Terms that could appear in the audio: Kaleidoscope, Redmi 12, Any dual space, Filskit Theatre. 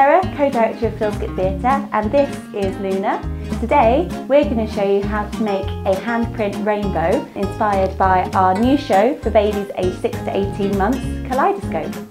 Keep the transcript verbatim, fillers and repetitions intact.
Sarah, co-director of Filskit Theatre, and this is Luna. Today we're going to show you how to make a handprint rainbow inspired by our new show for babies aged six to eighteen months, Kaleidoscope.